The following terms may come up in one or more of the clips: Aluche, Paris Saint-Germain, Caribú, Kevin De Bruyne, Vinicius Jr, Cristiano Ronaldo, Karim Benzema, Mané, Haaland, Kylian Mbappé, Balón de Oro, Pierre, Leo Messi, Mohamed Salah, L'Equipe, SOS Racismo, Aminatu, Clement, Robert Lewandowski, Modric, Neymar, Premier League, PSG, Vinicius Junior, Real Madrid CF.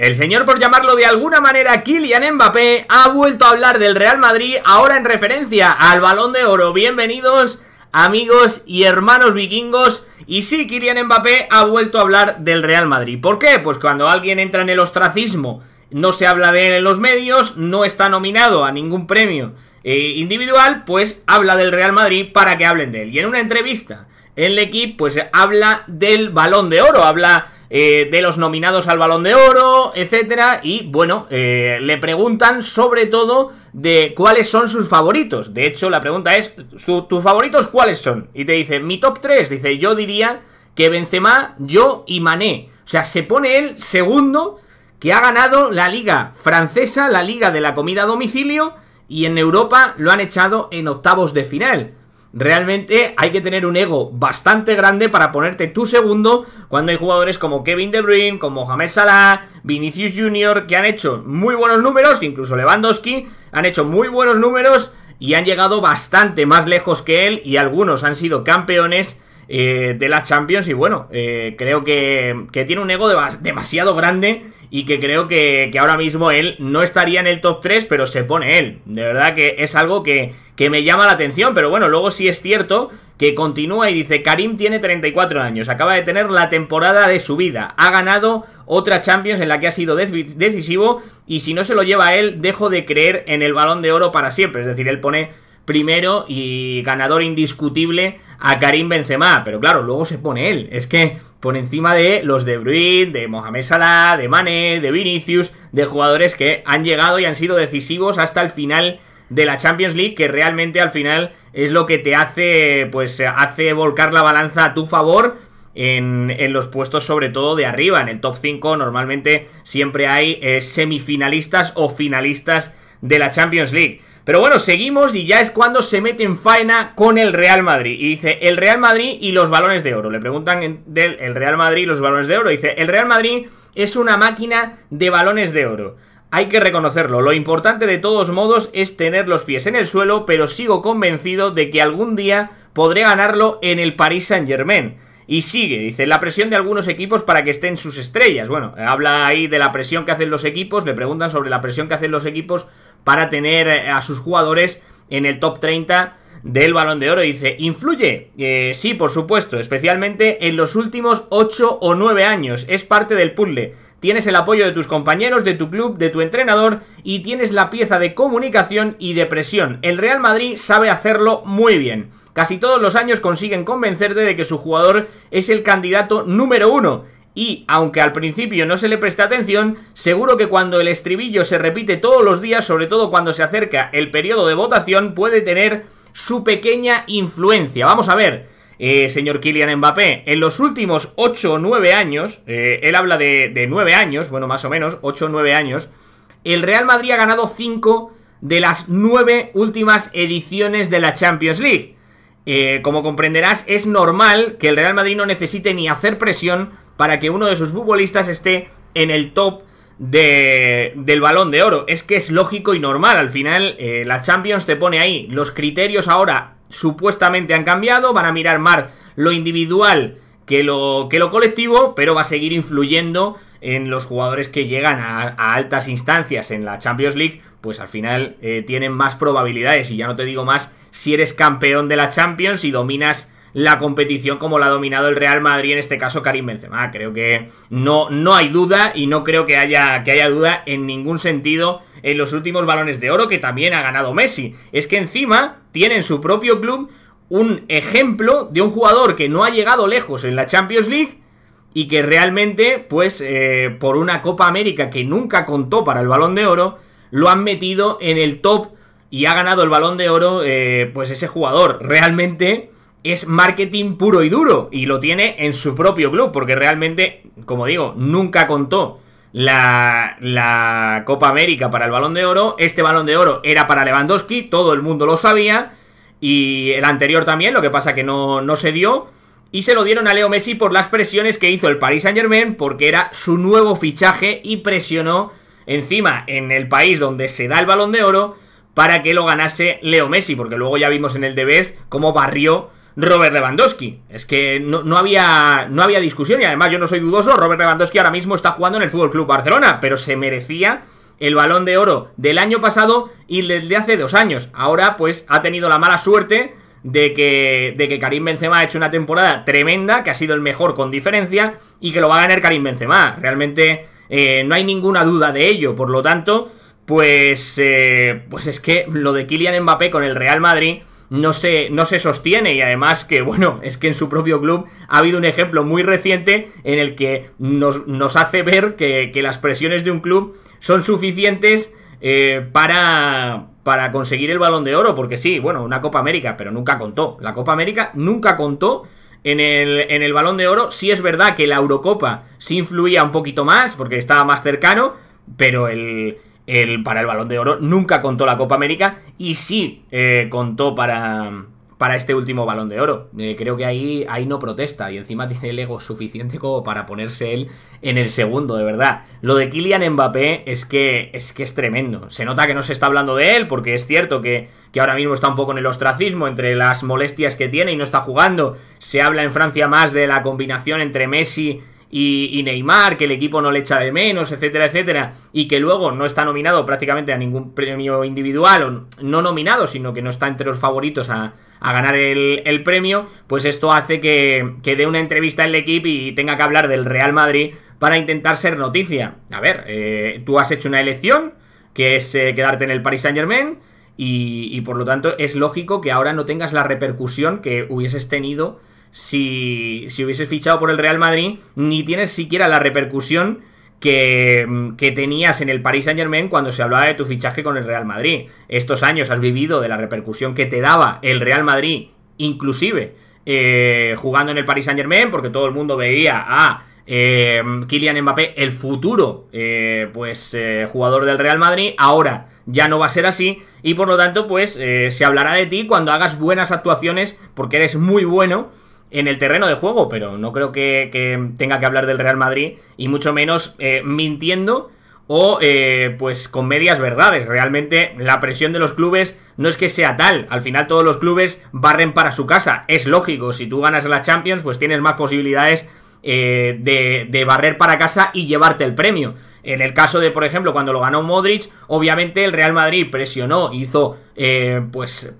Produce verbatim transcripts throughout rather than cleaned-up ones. El señor, por llamarlo de alguna manera, Kylian Mbappé, ha vuelto a hablar del Real Madrid, ahora en referencia al Balón de Oro. Bienvenidos, amigos y hermanos vikingos. Y sí, Kylian Mbappé ha vuelto a hablar del Real Madrid. ¿Por qué? Pues cuando alguien entra en el ostracismo, no se habla de él en los medios, no está nominado a ningún premio eh, individual, pues habla del Real Madrid para que hablen de él. Y en una entrevista en L'Equipe, pues habla del Balón de Oro, habla... Eh, de los nominados al Balón de Oro, etcétera, y bueno, eh, le preguntan sobre todo de cuáles son sus favoritos. De hecho, la pregunta es, ¿tus tu favoritos cuáles son? Y te dice, mi top tres, dice, yo diría que Benzema, yo y Mané. O sea, se pone el segundo que ha ganado la liga francesa, la liga de la comida a domicilio, y en Europa lo han echado en octavos de final. Realmente hay que tener un ego bastante grande para ponerte tu segundo cuando hay jugadores como Kevin De Bruyne, como Mohamed Salah, Vinicius Junior, que han hecho muy buenos números, incluso Lewandowski, han hecho muy buenos números y han llegado bastante más lejos que él, y algunos han sido campeones eh, de la Champions. Y bueno, eh, creo que, que tiene un ego de, demasiado grande y que creo que, que ahora mismo él no estaría en el top tres, pero se pone él. De verdad que es algo que... que me llama la atención, pero bueno, luego sí es cierto que continúa y dice, Karim tiene treinta y cuatro años, acaba de tener la temporada de su vida, ha ganado otra Champions en la que ha sido decisivo, y si no se lo lleva a él, dejo de creer en el Balón de Oro para siempre. Es decir, él pone primero y ganador indiscutible a Karim Benzema, pero claro, luego se pone él, es que por encima de los De Bruyne, de Mohamed Salah, de Mané, de Vinicius, de jugadores que han llegado y han sido decisivos hasta el final de la Champions League, que realmente al final es lo que te hace, pues hace volcar la balanza a tu favor en, en los puestos sobre todo de arriba. En el top cinco normalmente siempre hay eh, semifinalistas o finalistas de la Champions League. Pero bueno, seguimos y ya es cuando se mete en faena con el Real Madrid. Y dice, el Real Madrid y los Balones de Oro. Le preguntan del el Real Madrid y los Balones de Oro. Dice, el Real Madrid es una máquina de Balones de Oro. Hay que reconocerlo, lo importante de todos modos es tener los pies en el suelo, pero sigo convencido de que algún día podré ganarlo en el Paris Saint-Germain. Y sigue, dice, la presión de algunos equipos para que estén sus estrellas. Bueno, habla ahí de la presión que hacen los equipos, le preguntan sobre la presión que hacen los equipos para tener a sus jugadores en el top treinta del Balón de Oro. Dice, ¿influye? Eh, sí, por supuesto, especialmente en los últimos ocho o nueve años, es parte del puzzle. Tienes el apoyo de tus compañeros, de tu club, de tu entrenador, y tienes la pieza de comunicación y de presión. El Real Madrid sabe hacerlo muy bien. Casi todos los años consiguen convencerte de que su jugador es el candidato número uno. Y, aunque al principio no se le presta atención, seguro que cuando el estribillo se repite todos los días, sobre todo cuando se acerca el periodo de votación, puede tener su pequeña influencia. Vamos a ver... Eh, señor Kylian Mbappé, en los últimos ocho o nueve años, eh, él habla de, de nueve años, bueno, más o menos, ocho o nueve años, el Real Madrid ha ganado cinco de las nueve últimas ediciones de la Champions League. Eh, como comprenderás, es normal que el Real Madrid no necesite ni hacer presión para que uno de sus futbolistas esté en el top de, del Balón de Oro. Es que es lógico y normal, al final eh, la Champions te pone ahí. Los criterios ahora... supuestamente han cambiado, van a mirar más lo individual que lo, que lo colectivo, pero va a seguir influyendo en los jugadores que llegan a, a altas instancias en la Champions League, pues al final eh, tienen más probabilidades, y ya no te digo más si eres campeón de la Champions y dominas la competición como la ha dominado el Real Madrid, en este caso Karim Benzema. Creo que no, no hay duda, y no creo que haya, que haya duda en ningún sentido en los últimos Balones de Oro, que también ha ganado Messi. Es que encima tiene en su propio club un ejemplo de un jugador que no ha llegado lejos en la Champions League y que realmente, pues, eh, por una Copa América que nunca contó para el Balón de Oro, lo han metido en el top y ha ganado el Balón de Oro, eh, pues ese jugador. Realmente... es marketing puro y duro, y lo tiene en su propio club, porque realmente, como digo, nunca contó la, la Copa América para el Balón de Oro. Este Balón de Oro era para Lewandowski, todo el mundo lo sabía, y el anterior también, lo que pasa que no, no se dio, y se lo dieron a Leo Messi por las presiones que hizo el Paris Saint-Germain, porque era su nuevo fichaje y presionó encima en el país donde se da el Balón de Oro para que lo ganase Leo Messi, porque luego ya vimos en el The Best cómo barrió Robert Lewandowski. Es que no, no, había, no había discusión, y además yo no soy dudoso. Robert Lewandowski ahora mismo está jugando en el Fútbol Club Barcelona, pero se merecía el Balón de Oro del año pasado y del de hace dos años. Ahora pues ha tenido la mala suerte de que, de que Karim Benzema ha hecho una temporada tremenda, que ha sido el mejor con diferencia, y que lo va a ganar Karim Benzema. Realmente eh, no hay ninguna duda de ello. Por lo tanto, pues, eh, pues es que lo de Kylian Mbappé con el Real Madrid no se, no se sostiene, y además que, bueno, es que en su propio club ha habido un ejemplo muy reciente en el que nos, nos hace ver que, que las presiones de un club son suficientes eh, para, para conseguir el Balón de Oro, porque sí, bueno, una Copa América, pero nunca contó, la Copa América nunca contó en el, en el Balón de Oro. Sí es verdad que la Eurocopa sí influía un poquito más, porque estaba más cercano, pero el... El, para el Balón de Oro nunca contó la Copa América, y sí eh, contó para, para este último Balón de Oro. Eh, creo que ahí, ahí no protesta, y encima tiene el ego suficiente como para ponerse él en el segundo, de verdad. Lo de Kylian Mbappé es que es, que es tremendo. Se nota que no se está hablando de él, porque es cierto que, que ahora mismo está un poco en el ostracismo entre las molestias que tiene y no está jugando. Se habla en Francia más de la combinación entre Messi y Neymar, que el equipo no le echa de menos, etcétera, etcétera, y que luego no está nominado prácticamente a ningún premio individual, o no nominado, sino que no está entre los favoritos a, a ganar el, el premio. Pues esto hace que, que dé una entrevista en el equipo y tenga que hablar del Real Madrid para intentar ser noticia. A ver, eh, tú has hecho una elección, que es eh, quedarte en el Paris Saint-Germain, y, y por lo tanto es lógico que ahora no tengas la repercusión que hubieses tenido Si, si hubieses fichado por el Real Madrid, ni tienes siquiera la repercusión que, que tenías en el Paris Saint-Germain cuando se hablaba de tu fichaje con el Real Madrid. Estos años has vivido de la repercusión que te daba el Real Madrid, inclusive eh, jugando en el Paris Saint-Germain, porque todo el mundo veía a eh, Kylian Mbappé, el futuro eh, pues eh, jugador del Real Madrid. Ahora ya no va a ser así, y por lo tanto pues eh, se hablará de ti cuando hagas buenas actuaciones, porque eres muy bueno en el terreno de juego, pero no creo que, que tenga que hablar del Real Madrid, y mucho menos eh, mintiendo o eh, pues con medias verdades. Realmente la presión de los clubes no es que sea tal, al final todos los clubes barren para su casa, es lógico. Si tú ganas la Champions, pues tienes más posibilidades eh, de, de barrer para casa y llevarte el premio. En el caso de, por ejemplo, cuando lo ganó Modric, obviamente el Real Madrid presionó, hizo eh, pues...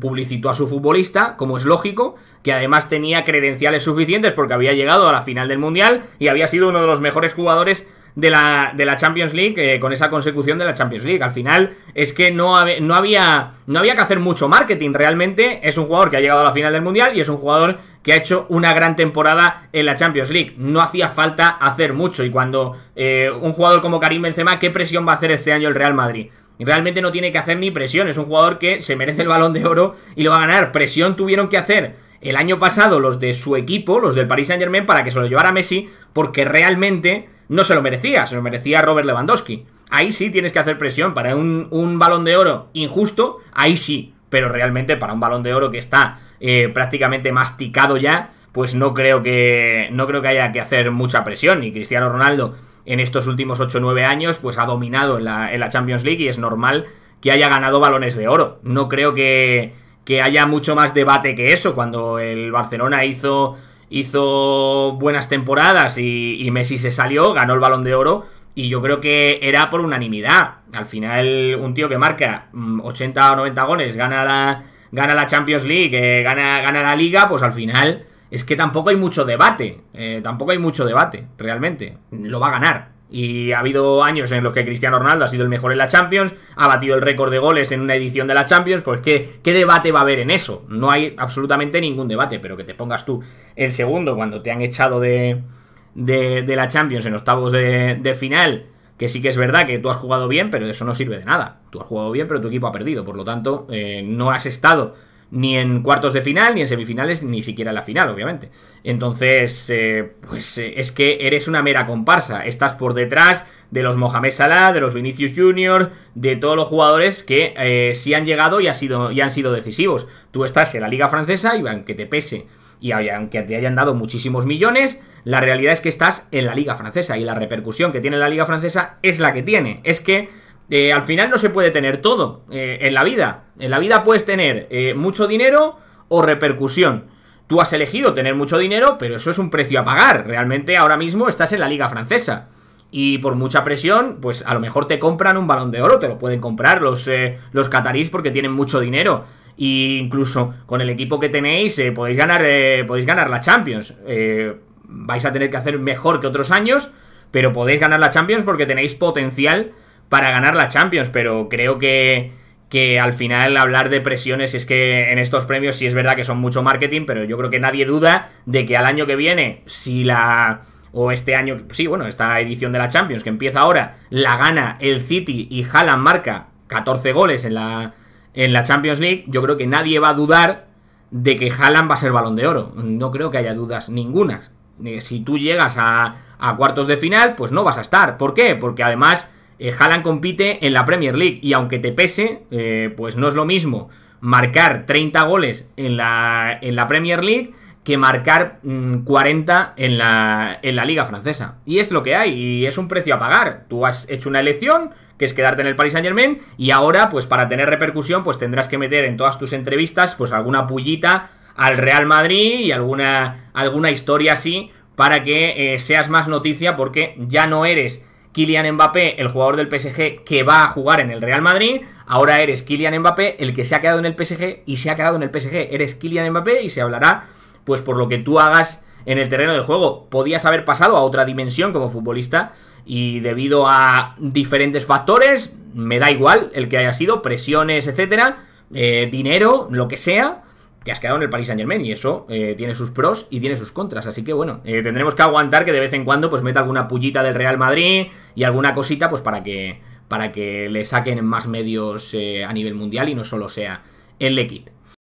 publicitó a su futbolista, como es lógico, que además tenía credenciales suficientes porque había llegado a la final del Mundial y había sido uno de los mejores jugadores de la, de la Champions League, eh, con esa consecución de la Champions League. Al final es que no, hab no, había, no había que hacer mucho marketing. Realmente es un jugador que ha llegado a la final del Mundial y es un jugador que ha hecho una gran temporada en la Champions League. No hacía falta hacer mucho, y cuando eh, un jugador como Karim Benzema, ¿qué presión va a hacer este año el Real Madrid? Realmente no tiene que hacer ni presión, es un jugador que se merece el Balón de Oro y lo va a ganar. Presión tuvieron que hacer el año pasado los de su equipo, los del Paris Saint-Germain, para que se lo llevara Messi, porque realmente no se lo merecía, se lo merecía Robert Lewandowski. Ahí sí tienes que hacer presión para un, un Balón de Oro injusto, ahí sí, pero realmente para un Balón de Oro que está eh, prácticamente masticado ya, pues no creo que, no creo que haya que hacer mucha presión. Y Cristiano Ronaldo en estos últimos ocho o nueve años pues ha dominado en la, en la Champions League, y es normal que haya ganado balones de oro. No creo que, que haya mucho más debate que eso. Cuando el Barcelona hizo, hizo buenas temporadas y, y Messi se salió, ganó el Balón de Oro, y yo creo que era por unanimidad. Al final un tío que marca ochenta o noventa goles, gana la, gana la Champions League, eh, gana, gana la Liga, pues al final es que tampoco hay mucho debate, eh, tampoco hay mucho debate, realmente. Lo va a ganar. Y ha habido años en los que Cristiano Ronaldo ha sido el mejor en la Champions, ha batido el récord de goles en una edición de la Champions, pues ¿qué, qué debate va a haber en eso? No hay absolutamente ningún debate. Pero que te pongas tú el segundo cuando te han echado de, de, de la Champions en octavos de, de final, que sí que es verdad que tú has jugado bien, pero eso no sirve de nada. Tú has jugado bien, pero tu equipo ha perdido, por lo tanto eh, no has estado ni en cuartos de final, ni en semifinales, ni siquiera en la final, obviamente. Entonces, eh, pues eh, es que eres una mera comparsa. Estás por detrás de los Mohamed Salah, de los Vinicius Junior, de todos los jugadores que eh, sí han llegado y, ha sido, y han sido decisivos. Tú estás en la Liga Francesa, y aunque te pese y aunque te hayan dado muchísimos millones, la realidad es que estás en la Liga Francesa, y la repercusión que tiene la Liga Francesa es la que tiene. Es que Eh, al final no se puede tener todo eh, en la vida. En la vida puedes tener eh, mucho dinero o repercusión. Tú has elegido tener mucho dinero, pero eso es un precio a pagar. Realmente ahora mismo estás en la liga francesa. Y por mucha presión, pues a lo mejor te compran un Balón de Oro. Te lo pueden comprar los, eh, los catarís porque tienen mucho dinero. E incluso con el equipo que tenéis eh, podéis, ganar, eh, podéis ganar la Champions. Eh, vais a tener que hacer mejor que otros años, pero podéis ganar la Champions porque tenéis potencial para ganar la Champions. Pero creo que... que al final hablar de presiones es que en estos premios sí es verdad que son mucho marketing, pero yo creo que nadie duda de que al año que viene, si la... o este año, sí, bueno, esta edición de la Champions que empieza ahora, la gana el City y Haaland marca catorce goles en la, en la Champions League, yo creo que nadie va a dudar de que Haaland va a ser Balón de Oro. No creo que haya dudas ninguna. Si tú llegas a, a cuartos de final, pues no vas a estar. ¿Por qué? Porque además... Eh, Haaland compite en la Premier League y aunque te pese, eh, pues no es lo mismo marcar treinta goles en la, en la Premier League que marcar mmm, cuarenta en la, en la Liga Francesa. Y es lo que hay, y es un precio a pagar. Tú has hecho una elección, que es quedarte en el Paris Saint-Germain, y ahora, pues para tener repercusión, pues tendrás que meter en todas tus entrevistas pues alguna pullita al Real Madrid y alguna, alguna historia así para que eh, seas más noticia, porque ya no eres... Kylian Mbappé, el jugador del P S G que va a jugar en el Real Madrid. Ahora eres Kylian Mbappé, el que se ha quedado en el P S G y se ha quedado en el P S G. Eres Kylian Mbappé y se hablará pues por lo que tú hagas en el terreno de juego. Podías haber pasado a otra dimensión como futbolista y debido a diferentes factores, me da igual el que haya sido, presiones, etcétera, eh, dinero, lo que sea, te has quedado en el Paris Saint-Germain y eso eh, tiene sus pros y tiene sus contras. Así que bueno, eh, tendremos que aguantar que de vez en cuando pues meta alguna pullita del Real Madrid y alguna cosita pues para que, para que le saquen más medios eh, a nivel mundial y no solo sea el Equipe.